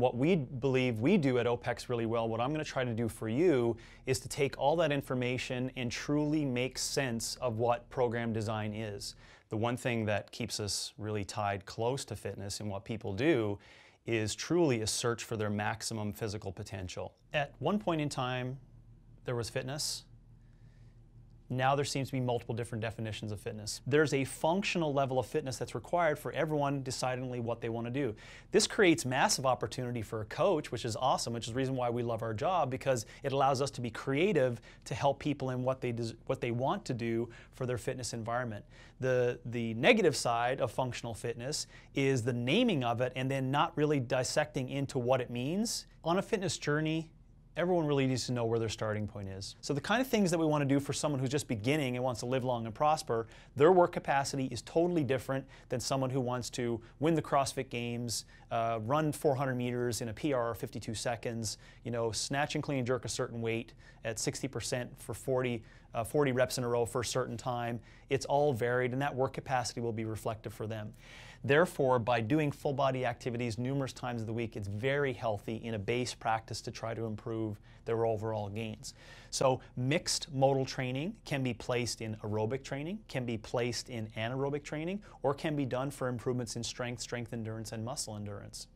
What we believe we do at OPEX really well, what I'm going to try to do for you, is to take all that information and truly make sense of what program design is. The one thing that keeps us really tied close to fitness and what people do is truly a search for their maximum physical potential. At one point in time, there was fitness. Now there seems to be multiple different definitions of fitness. There's a functional level of fitness that's required for everyone deciding what they want to do. This creates massive opportunity for a coach, which is awesome, which is the reason why we love our job, because it allows us to be creative to help people in what they want to do for their fitness environment. The negative side of functional fitness is the naming of it and then not really dissecting into what it means. On a fitness journey, everyone really needs to know where their starting point is. So the kind of things that we want to do for someone who's just beginning and wants to live long and prosper, their work capacity is totally different than someone who wants to win the CrossFit Games, run 400 meters in a PR 52 seconds, you know, snatch and clean and jerk a certain weight at 60% for 40 reps in a row for a certain time. It's all varied, and that work capacity will be reflective for them. Therefore, by doing full body activities numerous times of the week, it's very healthy in a base practice to try to improve their overall gains. So mixed modal training can be placed in aerobic training, can be placed in anaerobic training, or can be done for improvements in strength endurance, and muscle endurance.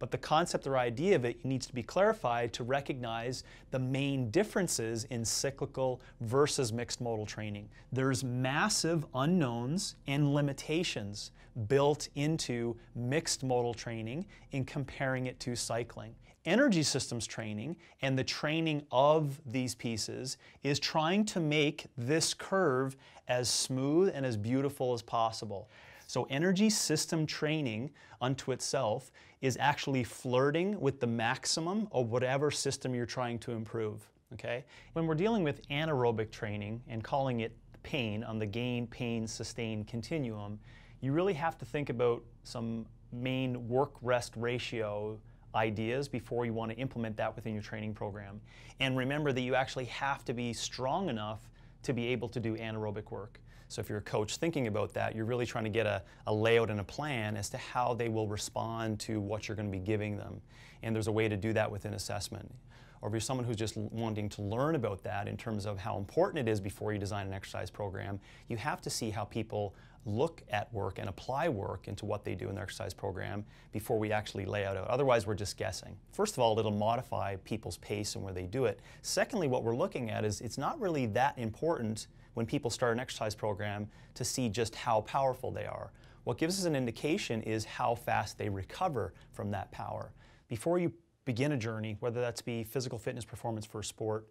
But the concept or idea of it needs to be clarified to recognize the main differences in cyclical versus mixed modal training. There's massive unknowns and limitations built into mixed modal training in comparing it to cycling. Energy systems training and the training of these pieces is trying to make this curve as smooth and as beautiful as possible. So energy system training unto itself is actually flirting with the maximum of whatever system you're trying to improve, okay? When we're dealing with anaerobic training and calling it pain on the gain, pain, sustain continuum, you really have to think about some main work-rest ratio ideas before you want to implement that within your training program. And remember that you actually have to be strong enough to be able to do anaerobic work. So if you're a coach thinking about that, you're really trying to get a layout and a plan as to how they will respond to what you're going to be giving them. And there's a way to do that within assessment. Or if you're someone who's just wanting to learn about that in terms of how important it is before you design an exercise program, you have to see how people look at work and apply work into what they do in their exercise program before we actually lay out. Otherwise, we're just guessing. First of all, it'll modify people's pace and where they do it. Secondly, what we're looking at is it's not really that important when people start an exercise program to see just how powerful they are. What gives us an indication is how fast they recover from that power. Before you begin a journey, whether that's be physical fitness performance for a sport,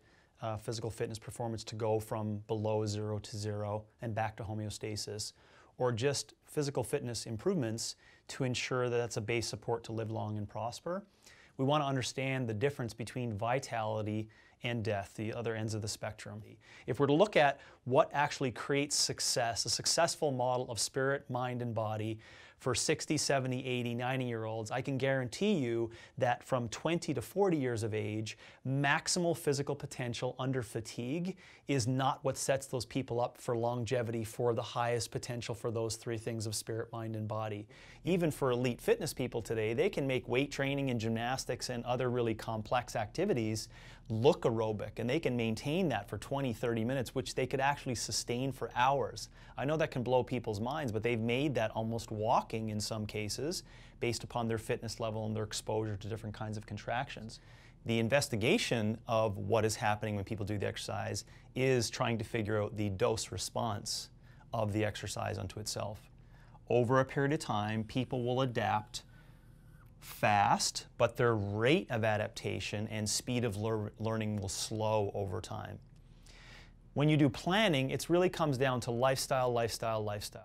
physical fitness performance to go from below 0 to 0 and back to homeostasis, or just physical fitness improvements to ensure that that's a base support to live long and prosper, we want to understand the difference between vitality and death, the other ends of the spectrum. If we're to look at what actually creates success, a successful model of spirit, mind, and body for 60, 70, 80, 90-year-olds, I can guarantee you that from 20 to 40 years of age, maximal physical potential under fatigue is not what sets those people up for longevity, for the highest potential for those three things of spirit, mind, and body. Even for elite fitness people today, they can make weight training and gymnastics and other really complex activities look aerobic, and they can maintain that for 20, 30 minutes, which they could actually sustain for hours. I know that can blow people's minds, but they've made that almost walking in some cases based upon their fitness level and their exposure to different kinds of contractions. The investigation of what is happening when people do the exercise is trying to figure out the dose response of the exercise unto itself. Over a period of time, people will adapt fast, but their rate of adaptation and speed of learning will slow over time. When you do planning, it really comes down to lifestyle, lifestyle, lifestyle.